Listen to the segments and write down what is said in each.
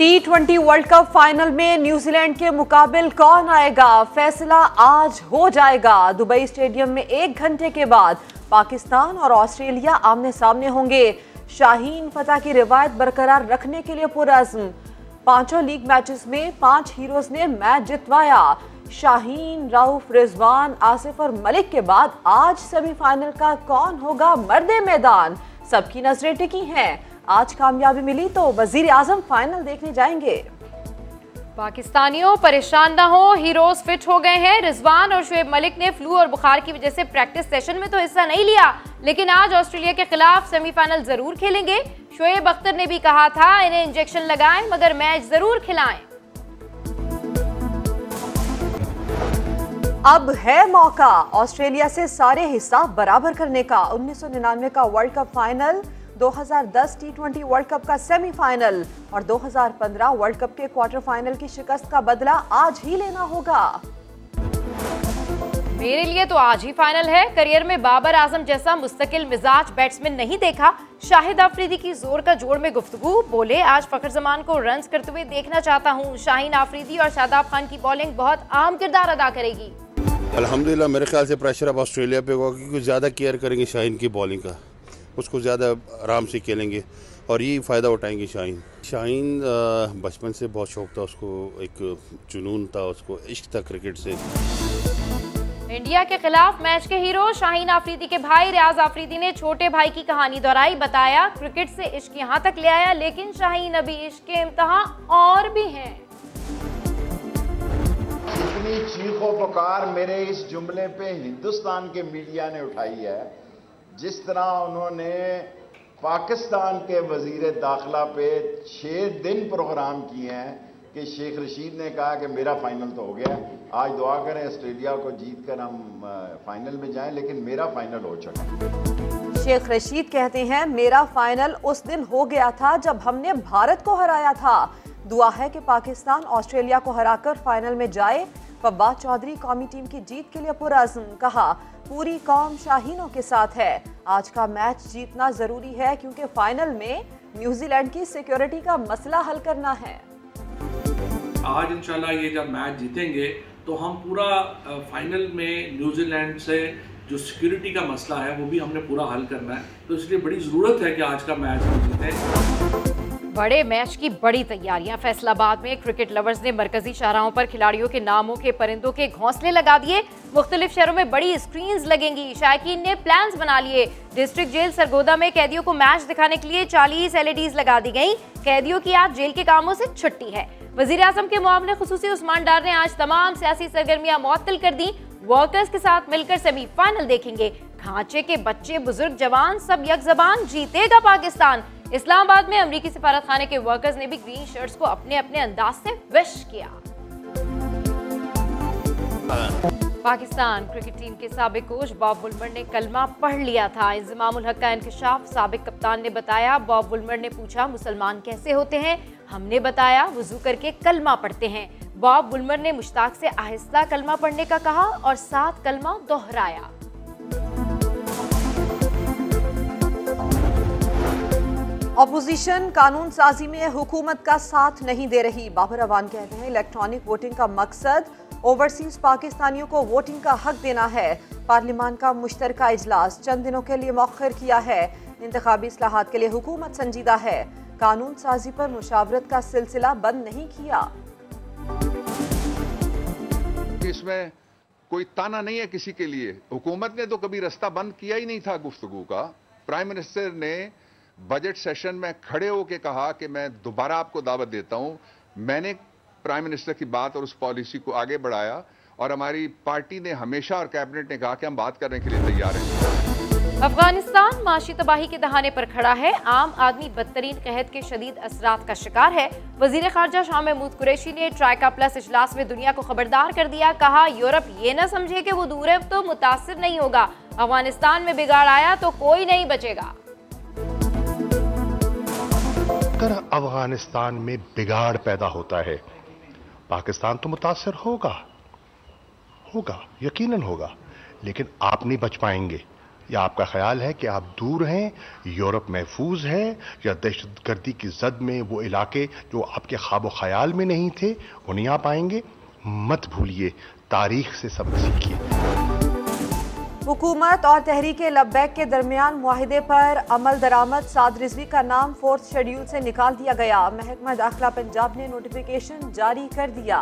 टी20 world cup final में New Zealand के मुकाबले कौन आएगा, फैसला आज हो जाएगा। दुबई स्टेडियम में एक घंटे के बाद पाकिस्तान और ऑस्ट्रेलिया आमने सामने होंगे। शाहीन फतह की रिवायत बरकरार रखने के लिए पुरअज़्म, पांचों लीग मैचेस में 5 हीरोज ने मैच जितवाया। शाहीन, राउफ, रिजवान, आसिफ और मलिक के बाद आज सेमीफाइनल का कौन होगा मर्दे मैदान, सबकी नजरें टिकी हैं। आज कामयाबी मिली तो वजीर आजम फाइनल देखने जाएंगे। पाकिस्तानियों परेशान ना हो, हीरोज फिट हो गए हैं। रिजवान और शोएब मलिक ने फ्लू और बुखार की वजह से प्रैक्टिस सेशन में तो हिस्सा नहीं लिया, लेकिन आज ऑस्ट्रेलिया के खिलाफ सेमीफाइनल जरूर खेलेंगे। शोएब अख्तर ने भी कहा था, इन्हें इंजेक्शन लगाएं मगर मैच जरूर खिलाएं। अब है मौका ऑस्ट्रेलिया से सारे हिसाब बराबर करने का। 1999 का world cup final, 2010 T20 world cup का सेमीफाइनल और 2015 वर्ल्ड कप के क्वार्टर फाइनल की शिकस्त का बदला आज ही लेना होगा। मेरे लिए तो आज ही फाइनल है। करियर में बाबर आजम जैसा मुस्तकिल मिजाज बैट्समैन नहीं देखा। शाहिद आफरीदी की जोर का जोड़ में गुफ्तगू, बोले आज फखर जमान को रन्स करते हुए देखना चाहता हूँ। शाहीन आफरीदी और शादाब खान की बॉलिंग बहुत अहम किरदार अदा करेगी। अल्हम्दुलिल्लाह मेरे ख्याल से प्रेशर अब ऑस्ट्रेलिया पे होगा क्योंकि ज्यादा केयर करेंगे शाहीन की बॉलिंग का, उसको ज़्यादा आराम से खेलेंगे और ये फ़ायदा उठाएंगे शाहीन। शाहीन बचपन से बहुत शौक था उसको, एक जुनून था उसको, इश्क था क्रिकेट से। इंडिया के खिलाफ मैच के हीरो शाहीन आफरीदी के भाई रियाज आफरीदी ने छोटे भाई की कहानी दोहराई, बताया क्रिकेट से इश्क यहाँ तक ले आया, लेकिन शाहीन अभी इश्क के इम्तहान और भी हैं। इतनी चीखों पुकार मेरे इस जुमले पे हिंदुस्तान के मीडिया ने उठाई है, जिस तरह उन्होंने पाकिस्तान के वजीर दाखिला पे 6 दिन प्रोग्राम किए हैं कि शेख रशीद ने कहा कि मेरा फाइनल तो हो गया, आज दुआ करें ऑस्ट्रेलिया को जीत कर हम फाइनल में जाएं, लेकिन मेरा फाइनल हो चुका। शेख रशीद कहते हैं मेरा फाइनल उस दिन हो गया था जब हमने भारत को हराया था। दुआ है कि पाकिस्तान ऑस्ट्रेलिया को हराकर फाइनल में जाए। बब्बा चौधरी कौमी टीम की जीत के लिए पुरअज़्म, कहा पूरी कौम शाहीनों के साथ है। आज का मैच जीतना जरूरी है क्योंकि फाइनल में न्यूजीलैंड की सिक्योरिटी का मसला हल करना है। आज इंशाल्लाह ये जब मैच जीतेंगे तो हम पूरा फाइनल में न्यूजीलैंड से जो सिक्योरिटी का मसला है वो भी हमने पूरा हल करना है, तो इसलिए बड़ी जरूरत है कि आज का मैच जीतें। बड़े मैच की बड़ी तैयारियां। फैसलाबाद में क्रिकेट लवर्स ने मरकजी शाहराहों पर खिलाड़ियों के नामों के परिंदों के घोंसले लगा दिए। मुख्तलिफ शहरों में बड़ी स्क्रीन्स लगेंगी। शायकीन ने प्लान्स बना लिए। डिस्ट्रिक्ट जेल सरगोदा में कैदियों को मैच दिखाने के लिए 40 एलईडीज लगा दी गई। कैदियों की आज जेल के कामों से छुट्टी है। वजीर आजम के मुआवने खुसूसी उस्मान डार ने आज तमाम सियासी सरगर्मियां मुअत्तल कर दी। वॉकर्स के साथ मिलकर सेमीफाइनल देखेंगे। खांचे के बच्चे, बुजुर्ग, जवान सब यकजबान, जीतेगा पाकिस्तान। इस्लामाबाद में अमरीकी सिफारत खाने के वर्कर्स ने भी ग्रीन शर्ट्स को अपने अपने अंदाज से विश किया। पाकिस्तान क्रिकेट टीम के साबिक कोच बॉब बुलमर ने कलमा पढ़ लिया था। इंजमाम-उल-हक का इंकशाफ, साबिक कप्तान ने बताया। बॉब बुलमर ने पूछा मुसलमान कैसे होते हैं, हमने बताया वुजू करके कलमा पढ़ते हैं। बॉब बुलमर ने मुश्ताक से आहिस्ता कलमा पढ़ने का कहा और 7 कलमा दोहराया। अपोजिशन कानून साजी में हुकूमत का साथ नहीं दे रही। बाबर अवान कहते हैं इलेक्ट्रॉनिक वोटिंग का मकसद ओवरसीज पाकिस्तानियों को वोटिंग का हक देना है। पार्लियामान का मुश्तरका इजलास चंद दिनों के लिए मौखर किया है। इंतखाबी इस्लाहात के लिए हुकूमत संजीदा है। कानून साजी पर मुशावरत का सिलसिला बंद नहीं किया। इसमें कोई ताना नहीं है किसी के लिए। हुकूमत ने तो कभी रास्ता बंद किया ही नहीं था गुफ्तगू का। प्राइम मिनिस्टर ने बजट सेशन में खड़े होकर कहा कि मैं दोबारा आपको दावत देता हूं। मैंने प्राइम मिनिस्टर की बात और उस पॉलिसी को आगे बढ़ाया और हमारी पार्टी ने हमेशा और कैबिनेट ने कहा कि हम बात करने के लिए तैयार हैं। अफगानिस्तान माशी तबाही के दहाने पर खड़ा है। आम आदमी बदतरीन कहत के शदीद असरात का शिकार है। वजीर खारजा शाह महमूद कुरैशी ने ट्राइका प्लस इजलास में दुनिया को खबरदार कर दिया। कहा यूरोप ये न समझे कि वो दूर है तो मुतासर नहीं होगा। अफगानिस्तान में बिगाड़ आया तो कोई नहीं बचेगा। अगर अफगानिस्तान में बिगाड़ पैदा होता है पाकिस्तान तो मुतासर होगा, यकीनन होगा, लेकिन आप नहीं बच पाएंगे। या आपका ख्याल है कि आप दूर हैं, यूरोप महफूज है, या दहशतगर्दी की जद में वो इलाके जो आपके ख्वाब ख्याल में नहीं थे उन्हें आप आएंगे? मत भूलिए, तारीख से सबक सीखिए। हुकूमत और तहरीक लब्बैक के दरमियान मुआहिदे पर अमल दरामद साद रिजवी का नाम 4th शेड्यूल से निकाल दिया गया। महकमा दाखिला पंजाब ने नोटिफिकेशन जारी कर दिया।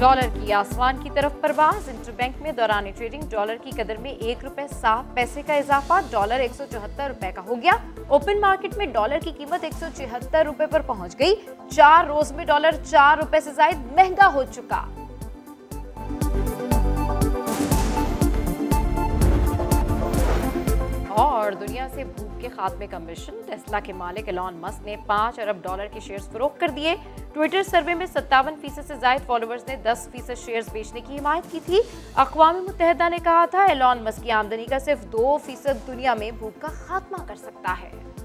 डॉलर की आसमान की तरफ परवाज, इंटरबैंक में दौरान ट्रेडिंग डॉलर की कदर में 1.60 रुपए का इजाफा, डॉलर 174 रुपए का हो गया। ओपन मार्केट में डॉलर की कीमत 176 रुपए पर पहुंच गई। 4 रोज में डॉलर 4 रुपए से ज्यादा महंगा हो चुका। और दुनिया से भूख के खात्मे का मिशन, टेस्ला के मालिक एलॉन मस्क ने $5 अरब के शेयर्स फरोख्त कर दिए। ट्विटर सर्वे में 57% से ज्यादा फॉलोअर्स ने 10% शेयर्स बेचने की हिमायत की थी। अक़वाम मुत्तहदा ने कहा था एलॉन मस्क की आमदनी का सिर्फ 2% दुनिया में भूख का खात्मा कर सकता है।